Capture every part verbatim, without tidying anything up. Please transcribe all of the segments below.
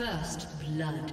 First blood.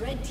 Red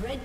Red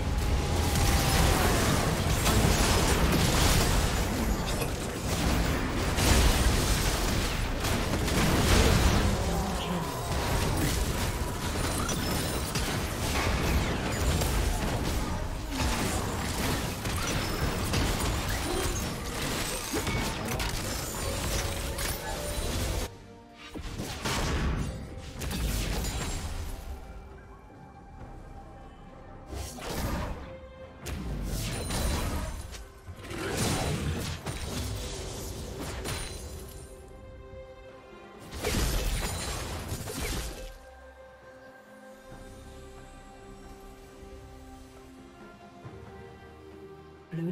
Blue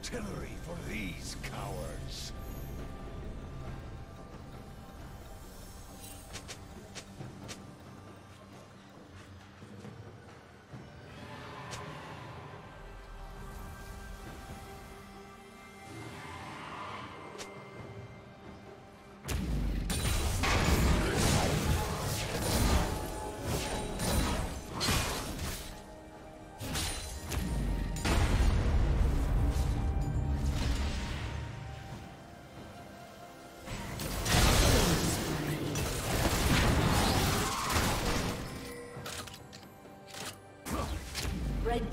artillery for these cowards. Red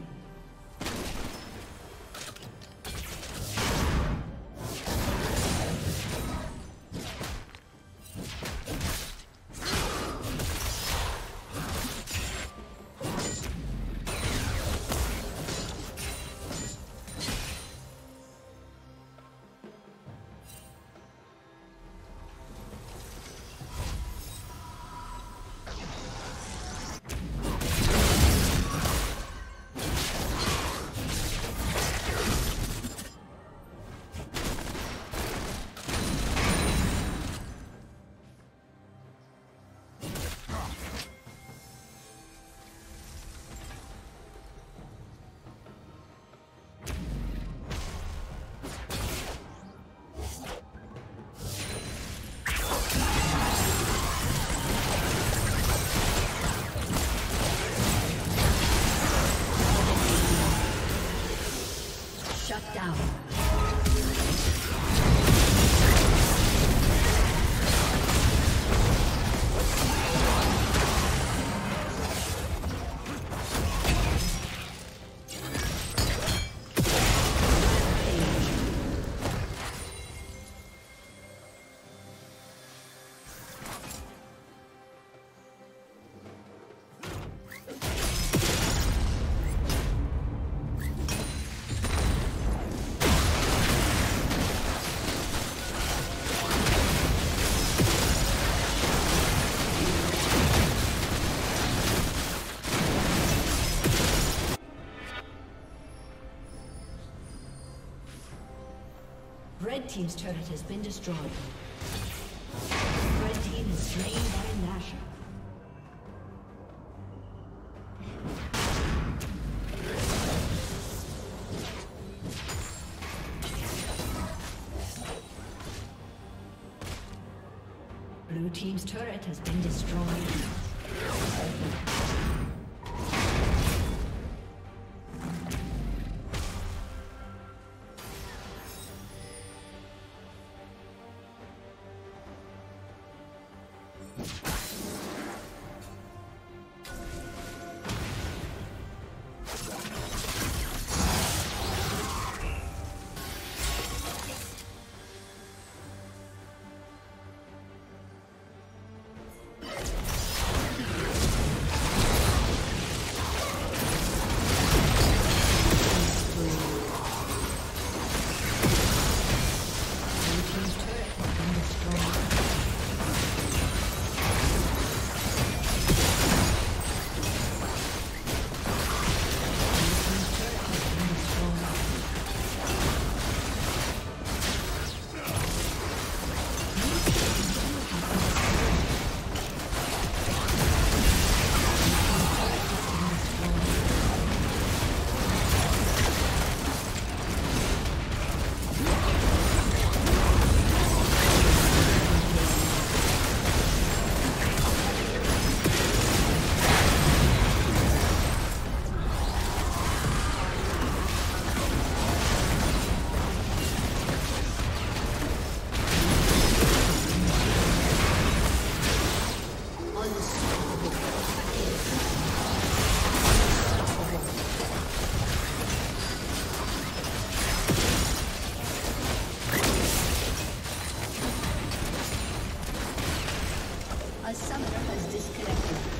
Shut down. Red team's turret has been destroyed. Red team is slain by Nasher. Blue team's turret has been destroyed. A summoner has disconnected.